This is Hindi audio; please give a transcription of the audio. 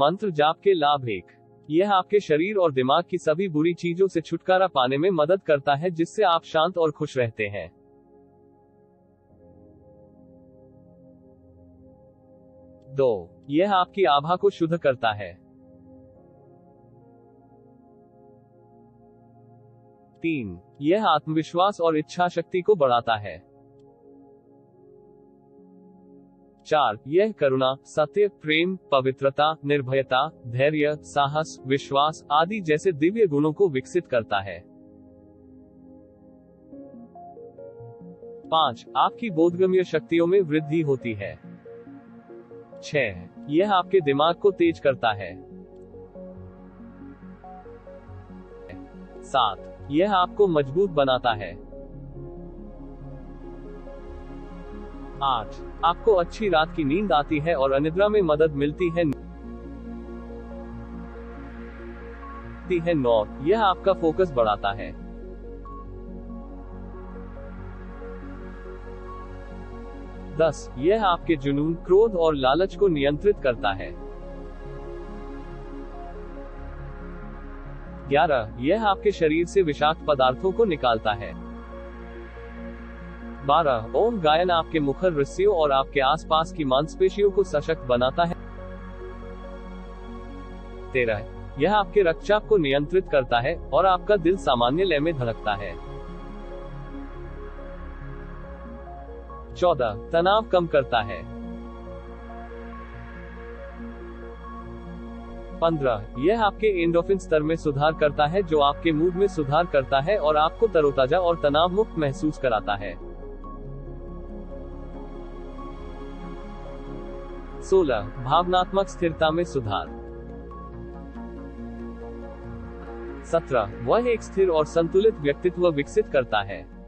मंत्र जाप के लाभ 1। यह आपके शरीर और दिमाग की सभी बुरी चीजों से छुटकारा पाने में मदद करता है, जिससे आप शांत और खुश रहते हैं। दो, यह आपकी आभा को शुद्ध करता है। 3, यह आत्मविश्वास और इच्छा शक्ति को बढ़ाता है। 4, यह करुणा, सत्य, प्रेम, पवित्रता, निर्भयता, धैर्य, साहस, विश्वास आदि जैसे दिव्य गुणों को विकसित करता है। 5, आपकी बोधगम्य शक्तियों में वृद्धि होती है। 6, यह आपके दिमाग को तेज करता है। 7, यह आपको मजबूत बनाता है। 8, आपको अच्छी रात की नींद आती है और अनिद्रा में मदद मिलती है। 9, यह आपका फोकस बढ़ाता है। 10, यह आपके जुनून, क्रोध और लालच को नियंत्रित करता है। 11, यह आपके शरीर से विषाक्त पदार्थों को निकालता है। 12, ओम गायन आपके मुखर, रस्सियों और आपके आसपास की मांसपेशियों को सशक्त बनाता है। 13, यह आपके रक्तचाप को नियंत्रित करता है और आपका दिल सामान्य लय में धड़कता है। 14, तनाव कम करता है। 15, यह आपके एंडोर्फिन स्तर में सुधार करता है, जो आपके मूड में सुधार करता है और आपको तरोताजा और तनाव मुक्त महसूस कराता है। 16, भावनात्मक स्थिरता में सुधार। 17, वह एक स्थिर और संतुलित व्यक्तित्व विकसित करता है।